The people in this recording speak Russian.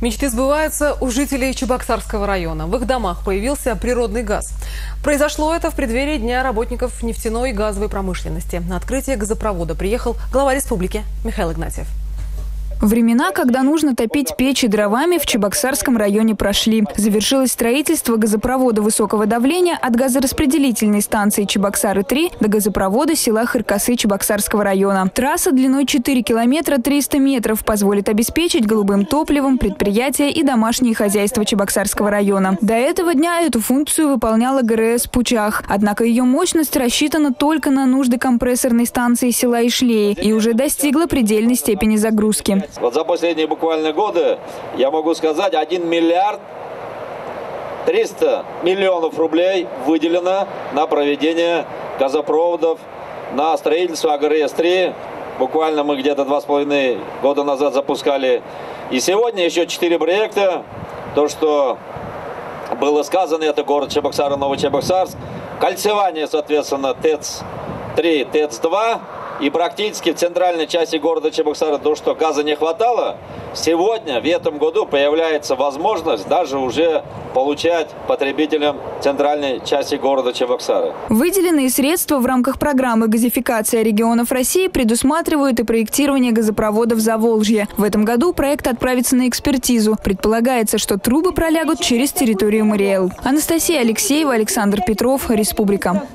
Мечты сбываются у жителей Чебоксарского района. В их домах появился природный газ. Произошло это в преддверии Дня работников нефтяной и газовой промышленности. На открытие газопровода приехал глава республики Михаил Игнатьев. Времена, когда нужно топить печи дровами, в Чебоксарском районе прошли. Завершилось строительство газопровода высокого давления от газораспределительной станции «Чебоксары-3» до газопровода села Хиркасы Чебоксарского района. Трасса длиной 4 километра 300 метров позволит обеспечить голубым топливом предприятия и домашние хозяйства Чебоксарского района. До этого дня эту функцию выполняла ГРС «Пучах». Однако ее мощность рассчитана только на нужды компрессорной станции села Ишлеи и уже достигла предельной степени загрузки. Вот за последние буквально годы, я могу сказать, 1 300 000 000 рублей выделено на проведение газопроводов, на строительство АГРС-3. Буквально мы где-то 2,5 года назад запускали. И сегодня еще 4 проекта. То, что было сказано, это город Чебоксары, Новый Чебоксарск. Кольцевание, соответственно, ТЭЦ-3, ТЭЦ-2. И практически в центральной части города Чебоксары то, что газа не хватало, сегодня, в этом году, появляется возможность даже уже получать потребителям центральной части города Чебоксары. Выделенные средства в рамках программы «Газификация регионов России» предусматривают и проектирование газопроводов за Волжье. В этом году проект отправится на экспертизу. Предполагается, что трубы пролягут через территорию Мариэл. Анастасия Алексеева, Александр Петров, Республика.